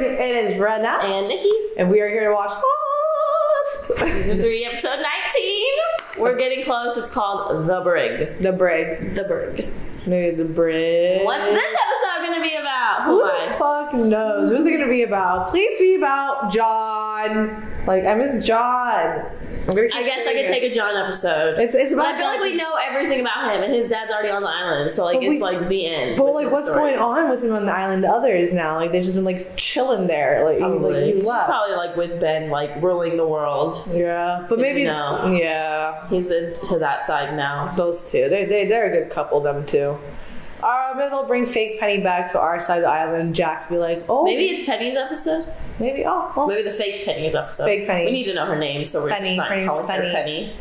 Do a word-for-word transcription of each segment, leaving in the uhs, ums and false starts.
It is Rena. And Nikki. And we are here to watch Lost. Season three, episode nineteen. We're getting close. It's called The Brig. The Brig. The Brig. Maybe The Brig. What's this episode going to be about? Who the fuck knows? Who's it going to be about? Please be about John. Like, I miss John. I guess I could take a John episode. It's, it's about but I feel John. Like we know everything about him, and his dad's already on the island, so like we, it's like the end. But like, what's stories. going on with him on the island? Others now, like they've just been like chilling there. Like, probably. like he's left. probably like with Ben, like ruling the world. Yeah, but maybe you know, yeah, he's into that side now. Those two, they they they're a good couple. Them two. Uh, maybe they'll bring fake Penny back to our side of the island. Jack will be like, oh. Maybe it's Penny's episode? Maybe, oh. Well. Maybe the fake Penny's episode. Fake Penny. We need to know her name, so we're Penny, just not calling Penny. her Penny. Uh,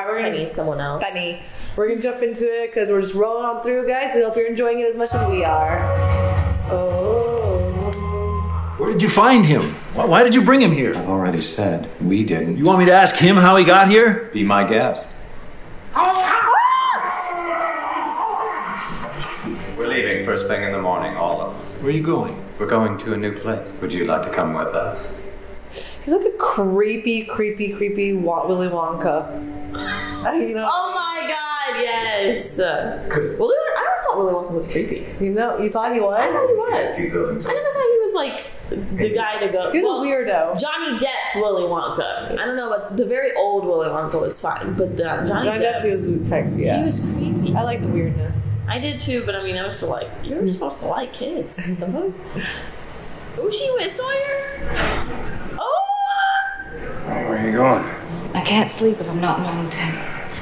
it's we're Penny, gonna, someone else. Penny. We're going to jump into it because we're just rolling on through, guys. We hope you're enjoying it as much as we are. Oh. Where did you find him? Why did you bring him here? I've already said. We didn't. You want me to ask him how he got here? Be my guest. Oh! First thing in the morning, all of us. Where are you going? We're going to a new place. Would you like to come with us? He's like a creepy, creepy, creepy Willy Wonka. You know? Oh my god, yes! Willy Wonka, I always thought Willy Wonka was creepy. You know, you thought he was? I thought he was. I never thought he was like the guy to go. He was well, a weirdo. Johnny Depp's Willy Wonka. I don't know, but the very old Willy Wonka was fine. But the Johnny, Johnny Depp, he was creepy. Yeah. He was creepy. I like the weirdness. I did too, but I mean, I was still like, you're supposed to like kids. The fuck? Oh, she with Sawyer? Oh! Where are you going? I can't sleep if I'm not in my own tent.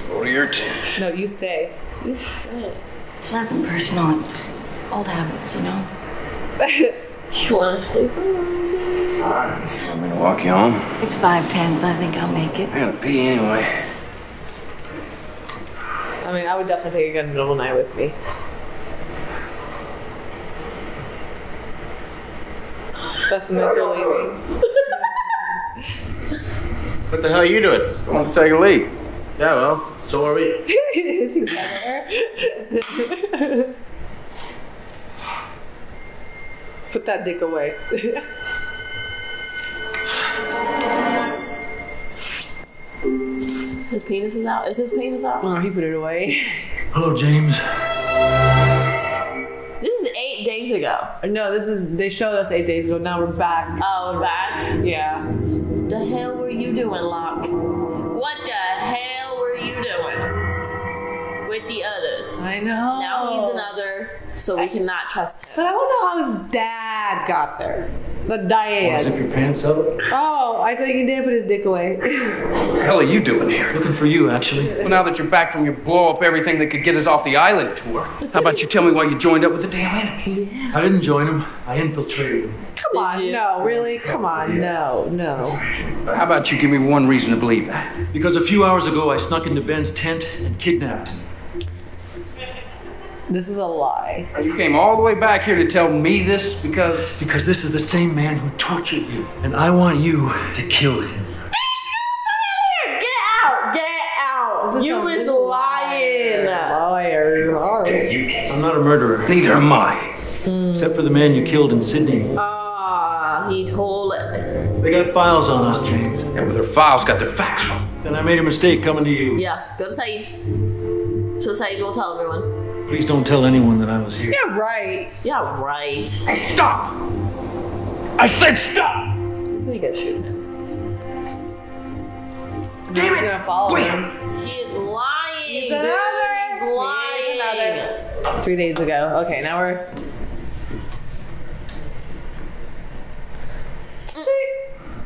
Go to your tent. No, you stay. You stay. It's nothing personal. It's just old habits, you know? You want to sleep alone? Alright, so I'm going to walk you home. It's five ten, so I think I'll make it. I gotta pee anyway. I mean, I would definitely take a good middle of the night with me. That's the night they're leaving. What the hell are you doing? I want to take a leak. Yeah, well, so are we. Together. Put that dick away. His penis is out. Is his penis out? No, oh, he put it away. Hello, James. This is eight days ago. No, this is, they showed us eight days ago. Now we're back. Oh, we're back? Yeah. The hell were you doing, Locke? What the hell were you doing? With the others. I know. Now he's another, so we I, cannot trust him. But I wonder how his dad got there. The Diane. Oh, zip your pants up. Oh, I think he did put his dick away. What the hell are you doing here? Looking for you, actually. Well, now that you're back from your blow up everything that could get us off the island tour, how about you tell me why you joined up with the damn enemy? Yeah. I didn't join him. I infiltrated him. Come on, no, really? Come on, no, no. How about you give me one reason to believe that? Because a few hours ago, I snuck into Ben's tent and kidnapped him. This is a lie. You came all the way back here to tell me this because... Because this is the same man who tortured you. And I want you to kill him. Get out! Get out! You is lying! Liar. I'm not a murderer. Neither am I. Mm. Except for the man you killed in Sydney. Ah, uh, he told... They got files on us, James. Yeah, but their files got their facts wrong. Then I made a mistake coming to you. Yeah, go to Saeed. So Saeed will tell everyone. Please don't tell anyone that I was here. Yeah, right. Yeah, right. Hey, stop! I said stop! He got shooting him. Damn He's it. gonna follow Wait. him. He is lying. He's another. He's lying. He's another. Three days ago. Okay, now we're... Mm.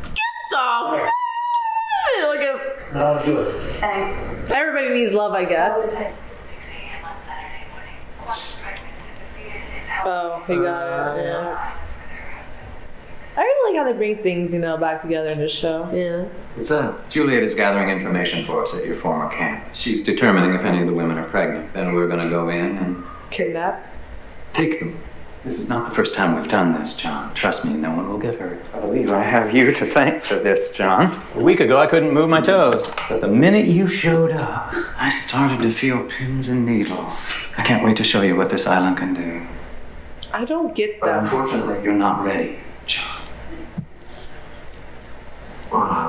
Get the... Look at... I'll do it. Thanks. Everybody needs love, I guess. Oh, he got uh, it. Yeah. I really like how they bring things, you know, back together in this show. Yeah. What's up? Juliet is gathering information for us at your former camp. She's determining if any of the women are pregnant. Then we're going to go in and... Kidnap? Take them. This is not the first time we've done this, John. Trust me, no one will get hurt. I believe I have you to thank for this, John. A week ago, I couldn't move my toes. But the minute you showed up, I started to feel pins and needles. I can't wait to show you what this island can do. I don't get that. But unfortunately, you're not ready, John.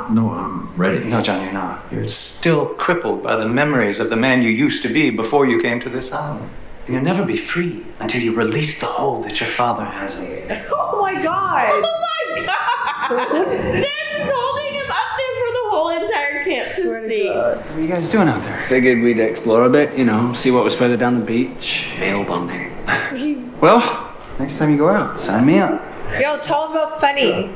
No, I'm ready. No, John, you're not. You're still crippled by the memories of the man you used to be before you came to this island. And you'll never be free until you release the hold that your father has on you. Oh my God! Oh my God! They're just holding him up there for the whole entire camp to see. What are you guys doing out there? Figured we'd explore a bit, you know, see what was further down the beach. Male bonding. Well, next time you go out, sign me up. Yo, tell him about Funny.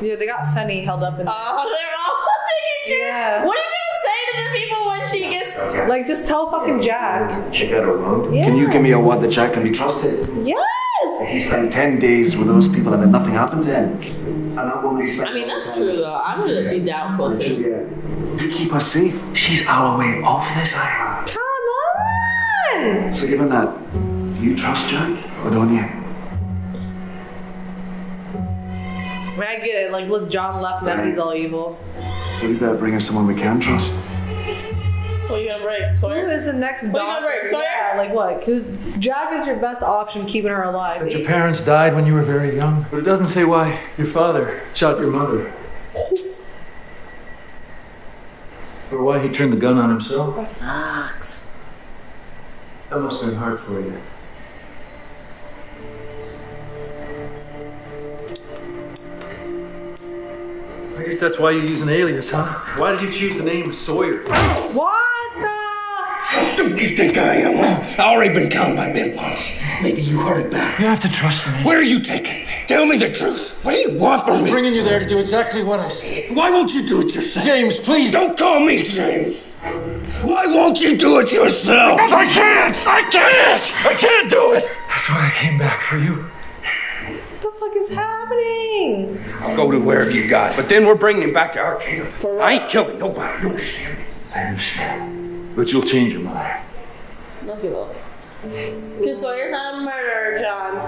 Yeah, they got Funny held up in there. Oh, they're all taking care. Yeah. What are you gonna say to the people when she gets okay. Like, just tell fucking Jack. She got alone. Yeah. Can you give me a word that Jack can be trusted? Yes. He spent ten days with those people and then nothing happened to him. And that woman he spent. I mean, that's true though. I'm gonna yeah. be doubtful too. Yeah. To keep her safe, she's our way off this island. Come on. So given that, do you trust Jack or don't you? I mean, I get it. Like, look, John left now, he's all evil. So we better bring in someone we can trust. What are you gonna bring? Sawyer? Who is the next dog? What are you gonna bring? Sawyer? Yeah, like what? Who's Jack is your best option keeping her alive. But your parents died when you were very young. But it doesn't say why your father shot your mother. Or why he turned the gun on himself. That sucks. That must have been hard for you. I guess that's why you use an alias, huh? Why did you choose the name Sawyer? What the? How stupid do you think I am? I've already been down by mid-loss. Maybe you heard it back. You have to trust me. Where are you taking me? Tell me the truth. What do you want from me? I'm bringing you there to do exactly what I say. Why won't you do it yourself? James, please. Don't call me James. Why won't you do it yourself? Because I can't. I can't. I can't do it. That's why I came back for you. What the fuck is happening? I'll go to wherever you got, but then we're bringing him back to our camp. I ain't killing nobody. You understand me? I understand. But you'll change your mind. No, he won't. Because Sawyer's not a murderer, John.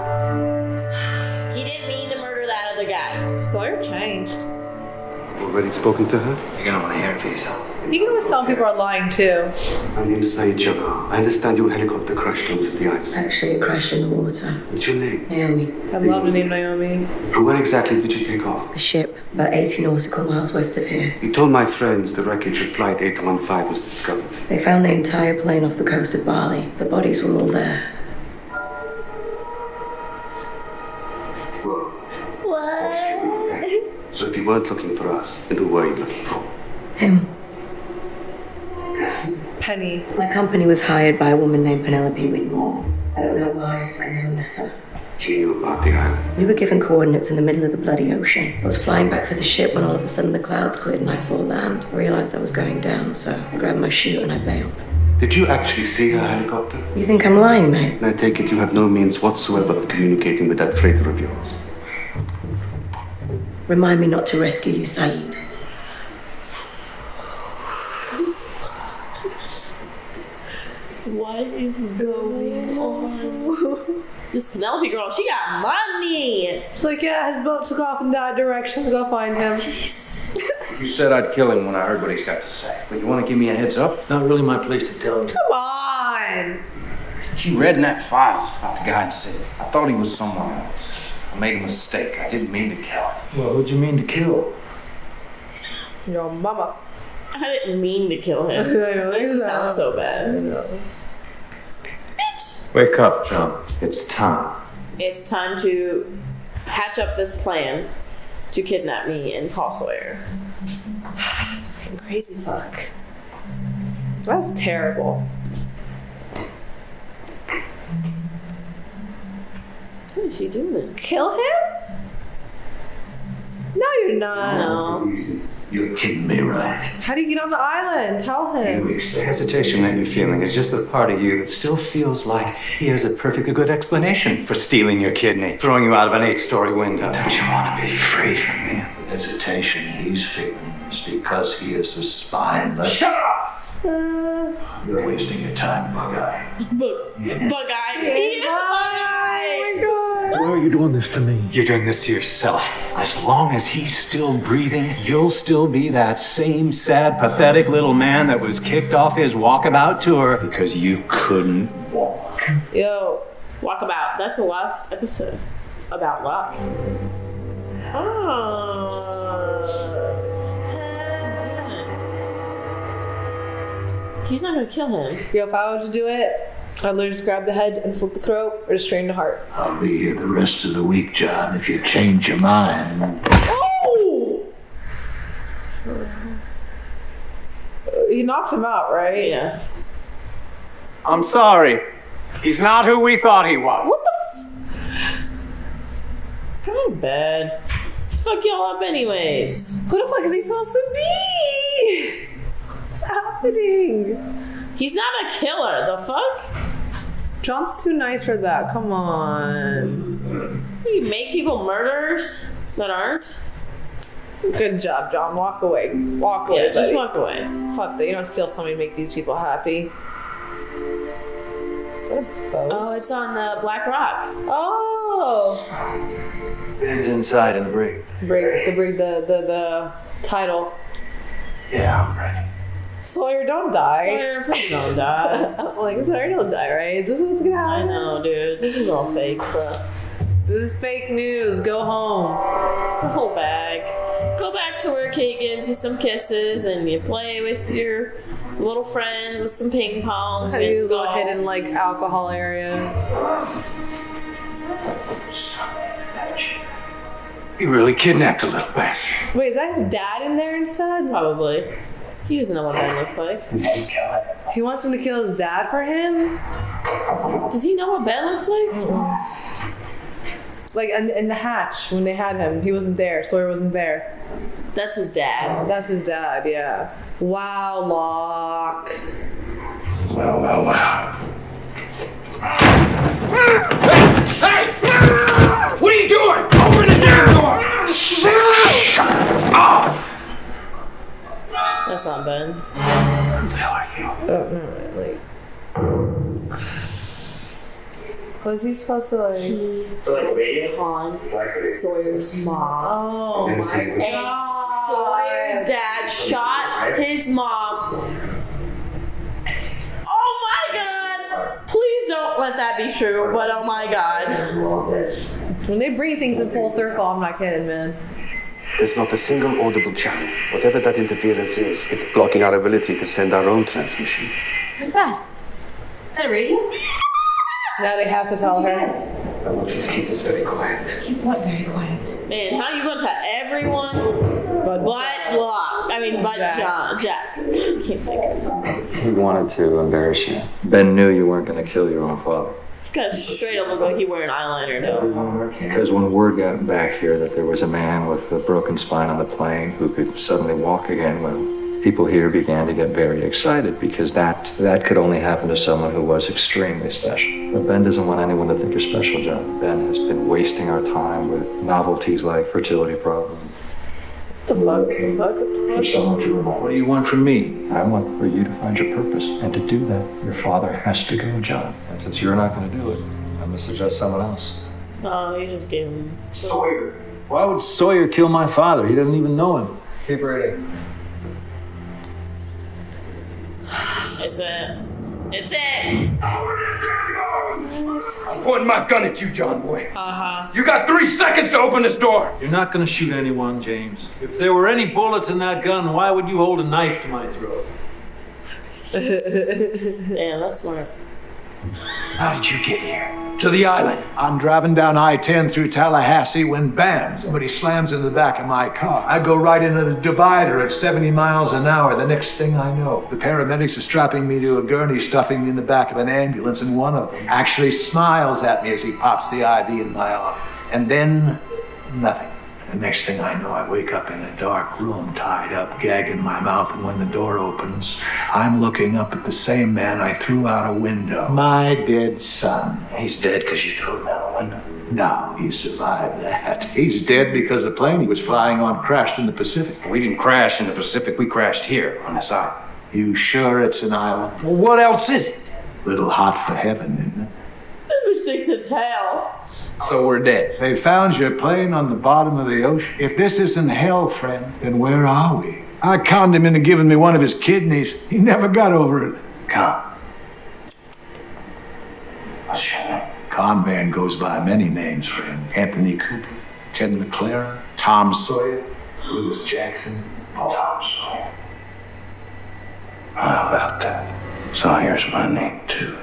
He didn't mean to murder that other guy. Sawyer changed. You've already spoken to her? You're gonna want to hear it for yourself. You can always tell people are lying too. My name's Saeed Jabbar. I understand your helicopter crashed onto the island. Actually, it crashed in the water. What's your name? Naomi. I'd love the name Naomi. From where exactly did you take off? A ship, about eighty nautical miles west of here. You told my friends the wreckage of Flight eight one five was discovered. They found the entire plane off the coast of Bali. The bodies were all there. Whoa. What? So if you weren't looking for us, then who were you looking for? Him. Penny. My company was hired by a woman named Penelope Widmore. I don't know why, I never met her. She knew about the island. We were given coordinates in the middle of the bloody ocean. I was flying back for the ship when all of a sudden the clouds cleared and I saw land. I realized I was going down, so I grabbed my chute and I bailed. Did you actually see her helicopter? You think I'm lying, mate? And I take it you have no means whatsoever of communicating with that freighter of yours. Remind me not to rescue you, Saeed. What is going on? This Penelope girl, she got money. She's like, yeah, his boat took off in that direction. Go find him. Jeez. You said I'd kill him when I heard what he's got to say. But you want to give me a heads up? It's not really my place to tell you. Come on. She read in that file out the guy and said, I thought he was someone else. I made a mistake. I didn't mean to kill him. Well, who'd you mean to kill? Your mama. I didn't mean to kill him. I know, it just sounds so bad. I know. Bitch! Wake up, John. It's time. It's time to hatch up this plan to kidnap me and call Sawyer. That's fucking crazy, fuck. That's terrible. What is she doing? Kill him? No, you're not. No. You're kidding me, right? How do you get on the island? Tell him. Anyways, the hesitation that you're feeling is just the part of you that still feels like he has a perfectly good explanation for stealing your kidney, throwing you out of an eight-story window. Don't you want to be free from me? The hesitation he's feeling is because he is a spineless. Shut up! Uh, you're wasting your time, Bug-Eye. Bug-Eye? Bug-Eye? He is Bug-Eye! Oh my God! Why are you doing this to me? You're doing this to yourself. As long as he's still breathing, you'll still be that same sad, pathetic little man that was kicked off his walkabout tour because you couldn't walk. Yo, walkabout. That's the last episode about Locke. Oh. He's not gonna kill him. Yeah, if I were to do it, I'd literally just grab the head and slit the throat or just strain the heart. I'll be here the rest of the week, John, if you change your mind. Oh! He knocked him out, right? Yeah. I'm sorry. He's not who we thought he was. What the f- Come on, bad. Fuck y'all up anyways. Who the fuck is he supposed to be? What's happening? He's not a killer, the fuck? John's too nice for that, come on. What, you make people murderers that aren't? Good job, John, walk away. Walk away, yeah, just walk away. Fuck that, you don't have to kill somebody to make these people happy. Is that a boat? Oh, it's on uh, Black Rock. Oh! Ben's inside in the brig. Brig, the brig, the, the, the title. Yeah, I'm ready. Sawyer, don't die. Sawyer, please don't die. I'm like, Sawyer, don't die, right? This is what's gonna happen. I know, dude. This is all fake, bro. This is fake news. Go home. Go back. Go back to where Kate gives you some kisses and you play with your little friends with some ping pong. Have you a little hidden, like, alcohol area? He really kidnapped a little bastard. Wait, is that his dad in there instead? Probably. He doesn't know what that looks like. He wants him to kill his dad for him? Does he know what Ben looks like? Mm-mm. Like in, in the hatch when they had him, he wasn't there. Sawyer wasn't there. That's his dad. That's his dad, yeah. Wow, Locke. Wow, wow, wow. Hey! What are you doing? Open the damn door! Shut up! That's not Ben. Who the hell are you? Oh, no, really. Like, was he supposed to, like, he like con like Sawyer's mom? Oh, and my God. And Sawyer's dad shot his mom. Oh, my God. Please don't let that be true, but oh, my God. When they bring things in full circle, I'm not kidding, man. There's not a single audible channel. Whatever that interference is, it's blocking our ability to send our own transmission. What's that? Is that a radio? Now they have to tell her. I want you to keep this very quiet. Keep what very quiet? Man, how are you going to tell everyone but, but Locke? I mean, but Jack. John. Jack. I can't think of it. He wanted to embarrass you. Ben knew you weren't going to kill your own father. It's kind of straight up look like he wore an eyeliner, though. Because when word got back here that there was a man with a broken spine on the plane who could suddenly walk again, well, people here began to get very excited because that that could only happen to someone who was extremely special. But Ben doesn't want anyone to think you're special, John. Ben has been wasting our time with novelties like fertility problems. What the fuck? Okay. What the fuck? What do you want from me? I want for you to find your purpose. And to do that, your father has to go, John. And since you're not going to do it, I'm going to suggest someone else. Oh, you just gave him... Sawyer. Why would Sawyer kill my father? He doesn't even know him. Keep reading. It's it. It's it! I'm pointing my gun at you, John boy. Uh-huh. You got three seconds to open this door! You're not gonna shoot anyone, James. If there were any bullets in that gun, why would you hold a knife to my throat? Damn, that's smart. How did you get here? To the island. I'm driving down I ten through Tallahassee when bam, somebody slams into the back of my car. I go right into the divider at seventy miles an hour. The next thing I know, the paramedics are strapping me to a gurney, stuffing me in the back of an ambulance, and one of them actually smiles at me as he pops the I V in my arm. And then, nothing. The next thing I know, I wake up in a dark room, tied up, gag in my mouth, and when the door opens, I'm looking up at the same man I threw out a window. My dead son. He's dead because you threw him out a window. No, he survived that. He's dead because the plane he was flying on crashed in the Pacific. We didn't crash in the Pacific. We crashed here on this island. You sure it's an island? Well, what else is it? Little hot for heaven, isn't it? This is hell. So we're dead. They found your plane on the bottom of the ocean. If this isn't hell, friend, then where are we? I conned him into giving me one of his kidneys. He never got over it. Con. What's your name? Con man goes by many names, friend. Anthony Cooper. Ted McLaren, Tom Sawyer, Louis Jackson, Paul Tom Sawyer. How about that? Sawyer's my name, too.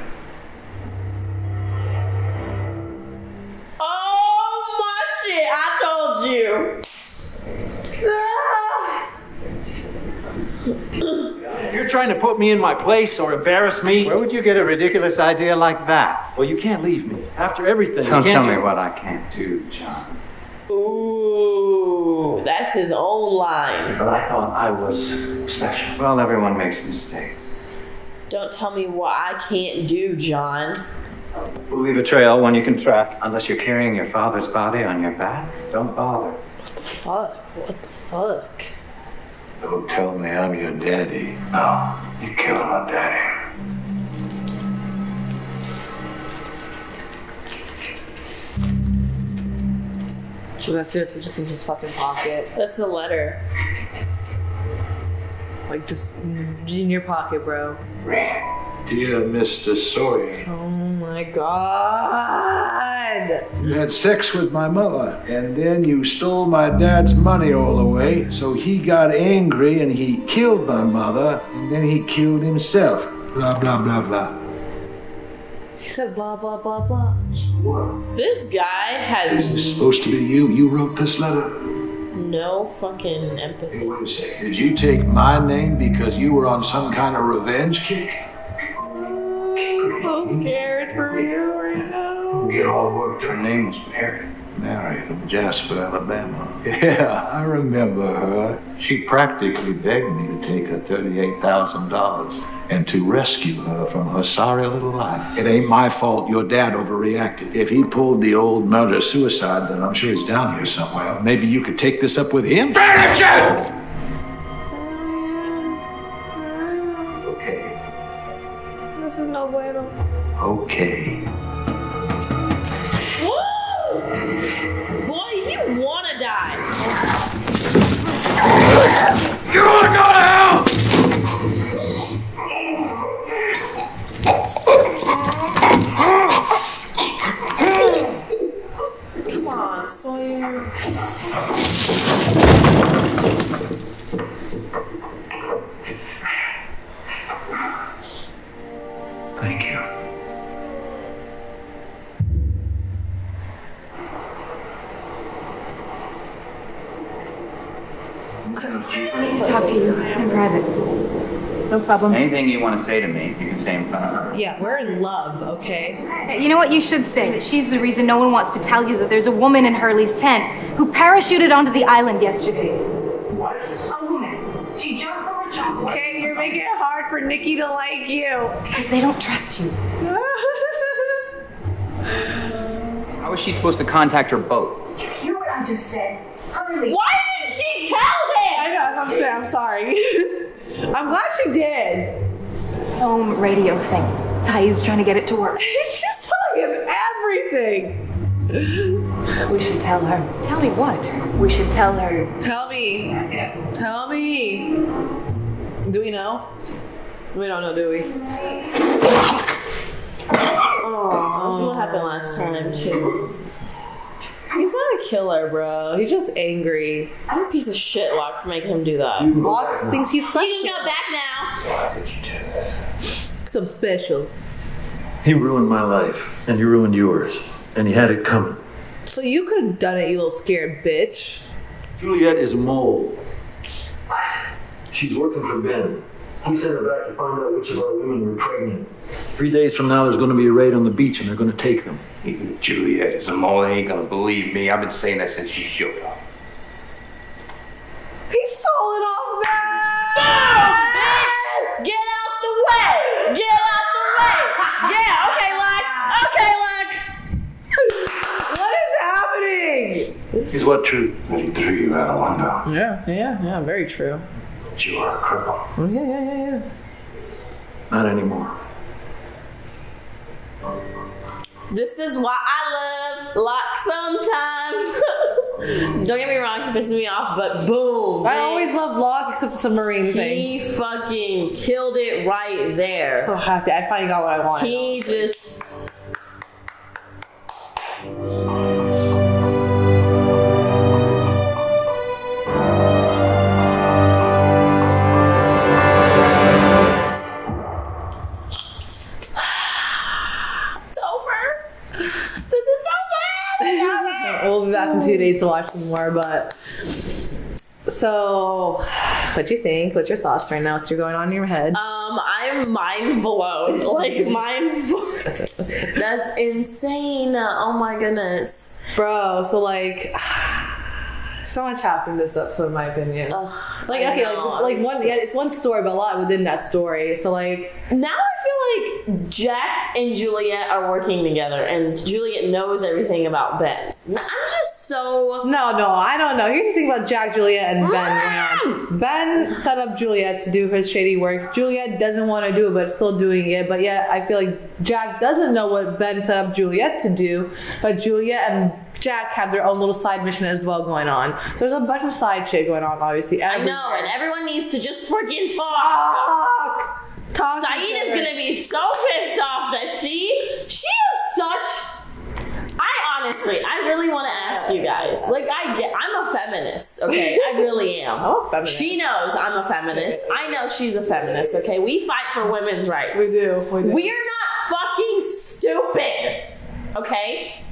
Oh, my shit, I told you. If you're trying to put me in my place or embarrass me, where would you get a ridiculous idea like that? Well, you can't leave me. After everything, don't you can't tell me what I can't do, John. Ooh, that's his own line. But I thought I was special. Well, everyone makes mistakes. Don't tell me what I can't do, John. We'll leave a trail, one you can track. Unless you're carrying your father's body on your back, don't bother. What the fuck? What the fuck? Don't tell me I'm your daddy. No, you killed my daddy. So that's seriously just in his fucking pocket. That's the letter. Like, just in your pocket, bro. Dear Mister Sawyer. Oh my God. You had sex with my mother, and then you stole my dad's money all the way, so he got angry and he killed my mother, and then he killed himself. Blah, blah, blah, blah. He said blah, blah, blah, blah. What? This guy has... This is supposed to be you. You wrote this letter. No fucking empathy. Hey, wait a second. Did you take my name because you were on some kind of revenge kick? I'm so scared for you right now. We get all worked. Her name was Mary. Mary from Jasper, Alabama. Yeah, I remember her. She practically begged me to take her thirty-eight thousand dollars and to rescue her from her sorry little life. It ain't my fault your dad overreacted. If he pulled the old murder-suicide, then I'm sure he's down here somewhere. Maybe you could take this up with him? Finish it! Okay. This is no bueno. Okay. You want to go to hell! Come on, Sawyer. Thank you. I need to talk to you in private. No problem. Anything you want to say to me, you can say in front of her. Yeah, we're in love, okay? You know what you should say? That she's the reason no one wants to tell you that there's a woman in Hurley's tent who parachuted onto the island yesterday. What? A woman. She jumped from a jump. Okay, you're making it hard for Nikki to like you. Because they don't trust you. How is she supposed to contact her boat? Did you hear what I just said? Hurley. Why did she tell him? I know, I'm saying, I'm sorry. I'm glad she did. Home radio thing. Tai's trying to get it to work. She's telling him everything. We should tell her. Tell me what? We should tell her. Tell me. Tell me. Do we know? We don't know, do we? Oh, this is what happened last time, too. He's not a killer, bro. He's just angry. I'm a piece of shit, Locke, for making him do that. Locke thinks he's special. He can go back now. Why did you do this? Because I'm special. He ruined my life, and you ruined yours, and he had it coming. So you could have done it, you little scared bitch. Juliet is a mole. She's working for Ben. He sent her back to find out which of our women were pregnant. Three days from now, there's going to be a raid on the beach, and they're going to take them. Even Juliet is a mole. They ain't going to believe me. I've been saying that since she showed up. He stole it off, man! Oh, bitch! Get out the way! Get out the way! Yeah, okay, Locke. Okay, Locke. What is happening? Is what true? That he threw you out a window. Yeah, yeah, yeah. Very true. You are a criminal. Oh, yeah, yeah, yeah, yeah. Not anymore. This is why I love Locke sometimes. Don't get me wrong, he pisses me off, but boom. I man. always loved Locke except the submarine he thing. He fucking killed it right there. I'm so happy. I finally got what I wanted. He just... We'll be back in two days to watch some more, but... So, what do you think? What's your thoughts right now? What's going on in your head? Um, I'm mind blown. Like, mind blown. That's insane. Oh my goodness. Bro, so like... So much happened this episode, in my opinion. Ugh, like, I okay, know. like, like one, yeah, it's one story, but a lot within that story. So, like, now I feel like Jack and Juliet are working together, and Juliet knows everything about Ben. I'm just so no, no, I don't know. Here's the thing about Jack, Juliet, and Ben. Ben set up Juliet to do her shady work. Juliet doesn't want to do it, but is still doing it. But yet, I feel like Jack doesn't know what Ben set up Juliet to do, but Juliet and Jack have their own little side mission as well going on. So there's a bunch of side shit going on, obviously. Everywhere. I know, and everyone needs to just freaking talk. Talk. talk Saeed is gonna be so pissed off that she, she is such. I honestly, I really want to ask you guys. Like, I get, I'm a feminist, okay? I really am. I'm a feminist. She knows I'm a feminist. I know she's a feminist, okay? We fight for women's rights. We do. We do. We're not fucking stupid, okay?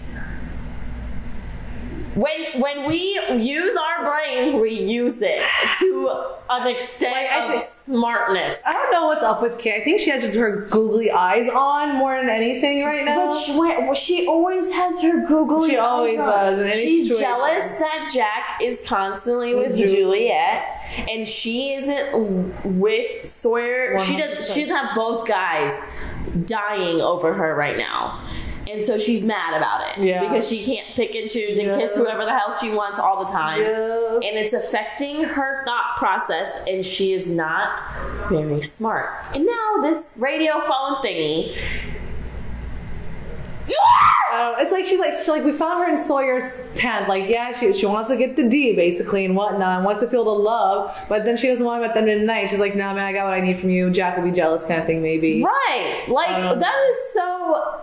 When when we use our brains, we use it to an extent like, of smartness. I don't know what's up with Kay. I think she had just her googly eyes on more than anything right now. But she, well, she always has her googly she eyes on. She always does. In any She's situation. jealous that Jack is constantly with Juliet. Juliet, and she isn't with Sawyer. She does. She doesn't have both guys dying over her right now. And so she's mad about it yeah. because she can't pick and choose and yeah. kiss whoever the hell she wants all the time. Yeah. And it's affecting her thought process, and she is not very smart. And now this radio phone thingy. Yeah! It's like she's like she's like we found her in Sawyer's tent. Like yeah, she she wants to get the D basically and whatnot, and wants to feel the love, but then she doesn't want him at the end of the night. She's like, nah, man, I got what I need from you. Jack will be jealous, kind of thing, maybe. Right? Like that is so.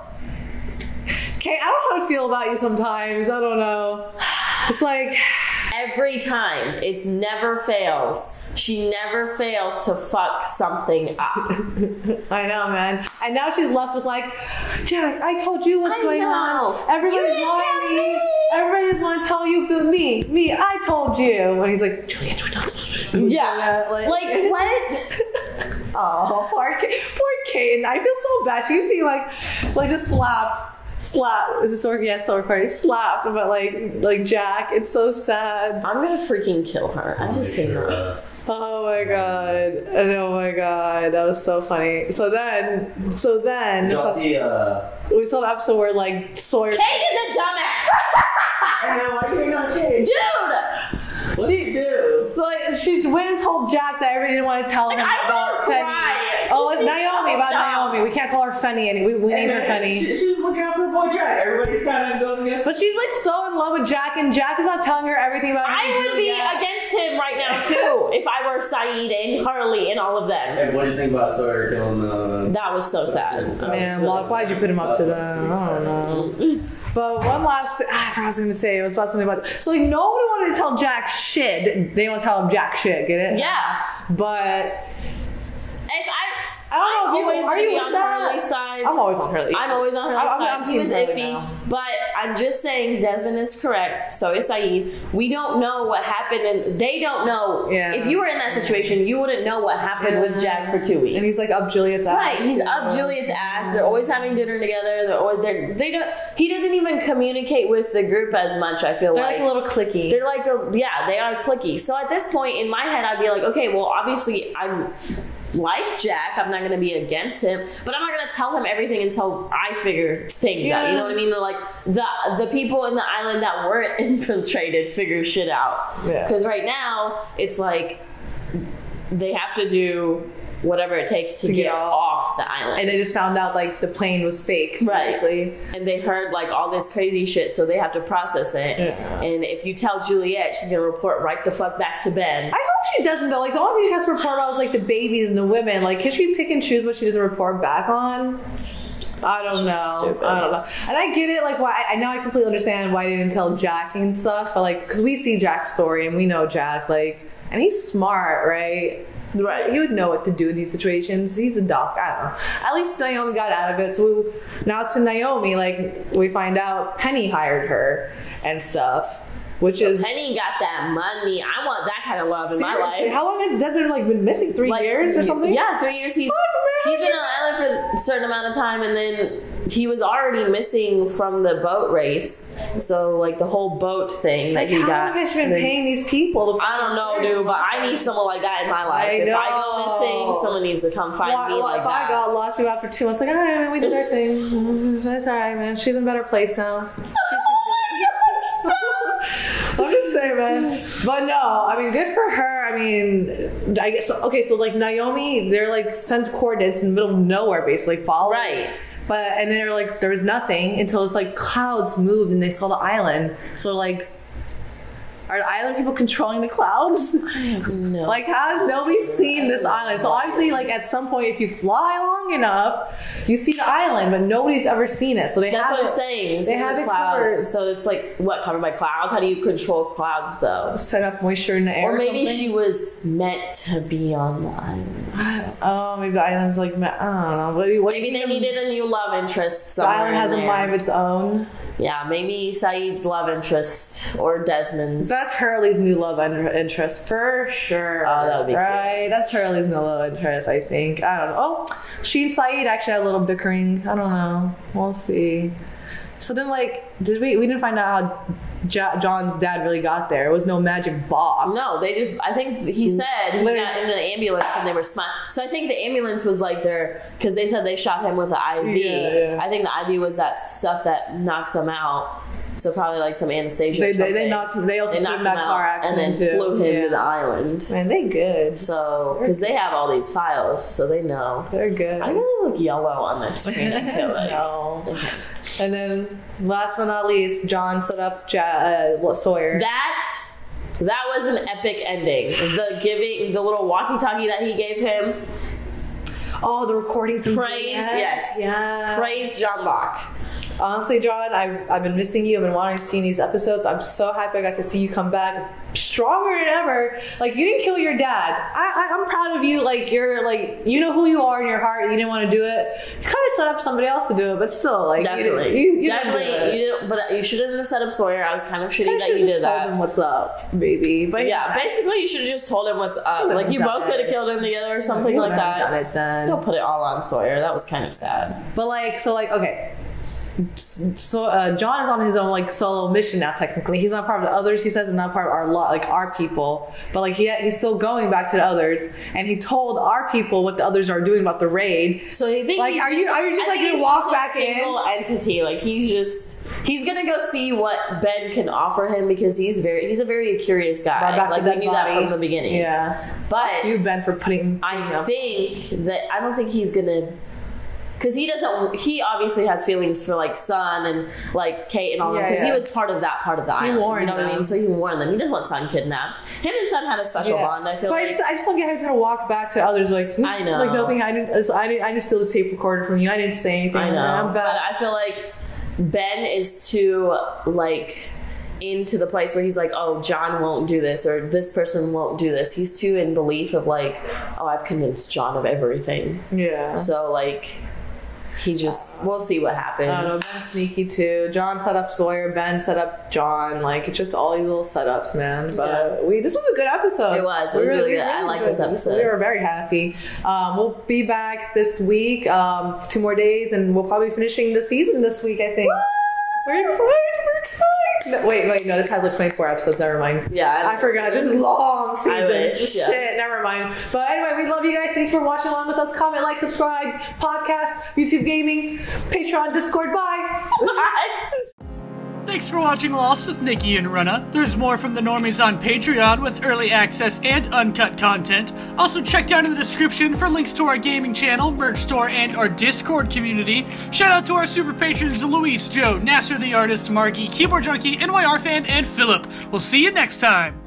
Okay, I don't know how to feel about you sometimes. I don't know. It's like... Every time. It's never fails. She never fails to fuck something up. I know, man. And now she's left with like, Jack, I told you what's I going know. on. Everybody's lying me. me. Everybody just want to tell you, but me. Me, I told you. And he's like, Juliet, Juliet. Yeah. Like, like what? Oh, poor Kate. Poor Kate. I feel so bad. She used to be like, like just slapped. Slap. Is this working? Yes, still recording. Slapped, but like, like Jack, it's so sad. I'm gonna freaking kill her. I just hate her. Oh my god. And oh my god. That was so funny. So then, so then. Y'all see, uh. We saw an episode where like Sawyer. Kate is a dumbass! I know, why do you not Kate? Dude! What did she do? So like, she went and told Jack that everybody didn't want to tell like, him I about Fenny. Oh, it's Naomi, so about dumb. Naomi. We can't call her Fenny anymore. We, we and, need her Fenny. She, she's looking out for her boy Jack. Everybody's kind of going against him. But she's like so in love with Jack, and Jack is not telling her everything about him. I would be yet. against him right now, too, if I were Saeed and Harley and all of them. And what do you think about Sawyer killing uh, That was so sad. Man, Locke, why'd you put him up to that? I don't know. But one last thing, ah, I forgot I was going to say, it was about something about, so like nobody wanted to tell Jack shit, they want to tell him Jack shit, get it? Yeah. But, if I, I don't know, I'm always are you on Hurley's side. I'm always on Hurley's side. I'm always on Hurley's side. He was iffy, now. But I'm just saying Desmond is correct, so is Saeed. We don't know what happened, and they don't know. Yeah. If you were in that situation, you wouldn't know what happened yeah. with Jack for two weeks. And he's like up Juliet's ass. Right, he's up know. Juliet's ass. They're always having dinner together. They're always, they're, they don't. He doesn't even communicate with the group as much, I feel they're like. They're like a little cliquey. They're like, a, yeah, they are cliquey. So at this point in my head, I'd be like, okay, well, obviously I'm... like Jack, I'm not going to be against him, but I'm not going to tell him everything until I figure things yeah. out. You know what I mean? They're like the the people in the island that weren't infiltrated figure shit out. Because yeah. right now, it's like they have to do whatever it takes to, to get, get off. off the island. And they just found out like the plane was fake, basically. Right. And they heard like all this crazy shit, so they have to process it. Yeah. And if you tell Juliet, she's gonna report right the fuck back to Ben. I hope she doesn't though. Like the only thing she has to report about is like the babies and the women. Like, can she pick and choose what she doesn't report back on? I don't she's know. Stupid. I don't know. And I get it, like why I, I now I completely understand why they didn't tell Jack and stuff, but like because we see Jack's story and we know Jack, like and he's smart, right? Right. He would know what to do in these situations. He's a doc. I don't know. At least Naomi got out of it. So we, now to Naomi, like, we find out Penny hired her and stuff. Which so is Penny got that money. I want that kind of love in my life. How long has Desmond like been missing? Three like, years or something? Yeah, three years. He's Fuck, he's been on island for a certain amount of time, and then he was already missing from the boat race. So like the whole boat thing like, that he how got. How long has she been like, paying these people? To I don't know, dude. But I need someone like that in my life. I if know. I go missing, someone needs to come find well, me well, like if that. If I got lost people after two months, like all right, man, we did our thing. It's all right, man. She's in a better place now. I'm just saying, man. But no, I mean, good for her. I mean, I guess, okay, so like Naomi, they're like sent coordinates in the middle of nowhere, basically, following. Right. But, and they're like, there was nothing until it's like clouds moved and they saw the island. So, like, are the island people controlling the clouds? No. Like, how has nobody seen this island? So, obviously, like, at some point, if you fly long enough, you see the island, but nobody's ever seen it. So, they That's have what I'm saying. They have the clouds. Covered. So, it's like, what, covered by clouds? How do you control clouds, though? Set up moisture in the air. Or maybe or she was meant to be on the island. Oh, maybe the island's like, I don't know. What do you, what maybe do you they needed a new love interest somewhere. The island has a mind of its own. Yeah, maybe Saeed's love interest or Desmond's. That's Hurley's new love interest for sure. Oh, that would be right. Cute. That's Hurley's new love interest, I think. I don't know. Oh, she and Saeed actually had a little bickering. I don't know. We'll see. So then, like, did we? We didn't find out how Jo John's dad really got there. It was no magic box. No, they just. I think he said he got in the ambulance and they were smart. So I think the ambulance was like their because they said they shot him with the I V. Yeah, yeah. I think the I V was that stuff that knocks him out. So probably like some anesthesia. They or they, they knocked. They also they knocked him that out car accident and then too. Flew him yeah. to the island. Man, they good. So because they have all these files, so they know they're good. I really look yellow on this screen. I feel like. No. Okay. And then last but not least, John set up ja uh, Sawyer. That that was an epic ending. The giving the little walkie-talkie that he gave him. Oh, the recordings. Praise, yes, yeah. Praise John Locke. Honestly, John, I've, I've been missing you. I've been wanting to see these episodes. I'm so happy I got to see you come back stronger than ever. Like, you didn't kill your dad. I, I, I'm proud of you. Like, you're, like, you know who you are in your heart. You didn't want to do it. You kind of set up somebody else to do it, but still, like. Definitely. You, you, you Definitely. Didn't do it. You didn't, but you shouldn't have set up Sawyer. I was kind of shitty kinda that you did just that. Told him what's up, baby. But yeah, yeah basically, you should have just told him what's up. Like, you both could have killed him together or something like that. Got it then. Don't put it all on Sawyer. That was kind of sad. But, like, so, like, okay. So uh, John is on his own like solo mission now. Technically, he's not part of the others. He says he's not part of our lot, like our people. But like he he's still going back to the others, and he told our people what the others are doing about the raid. So you think like, he's are just, you are you just I like gonna walk just back in? Single entity. Like he's just he's gonna go see what Ben can offer him because he's very he's a very curious guy. Right, like we knew body. that from the beginning. Yeah, but you Ben for putting. I you know. think that I don't think he's gonna. Because he doesn't, he obviously has feelings for like Sun and like Kate and all yeah, that. Because yeah. he was part of that part of the island. He warned them. You know what I mean? So he warned them. He doesn't want Sun kidnapped. Him and Sun had a special yeah. bond, I feel but like. But I just, I just don't get how he's going to walk back to others like, I know. Like nothing. I didn't, I didn't, I just steal this tape recorder from you. I didn't say anything. I know. I'm bad. But I feel like Ben is too like into the place where he's like, oh, John won't do this or this person won't do this. He's too in belief of like, oh, I've convinced John of everything. Yeah. So like... He just, we'll see what happens. I don't know, Ben's sneaky too. John set up Sawyer, Ben set up John. Like, it's just all these little setups, man. But yeah. we, this was a good episode. It was. It was really, really good. Really I like this episode. We were very happy. Um, we'll be back this week, um, two more days, and we'll probably be finishing the season this week, I think. Woo! We're excited. We're excited. No, wait, wait, no, this has like twenty-four episodes. Never mind. Yeah. I, I forgot. This is long season. Wish, yeah. Shit, never mind. But anyway, we love you guys. Thanks for watching along with us. Comment, like, subscribe, podcast, YouTube Gaming, Patreon, Discord. Bye. Bye. Thanks for watching Lost with Nikki and Runa. There's more from the Normies on Patreon with early access and uncut content. Also check down in the description for links to our gaming channel, merch store, and our Discord community. Shout out to our super patrons Luis, Joe, Nasser the Artist, Margie, Keyboard Junkie, N Y R Fan, and Philip. We'll see you next time.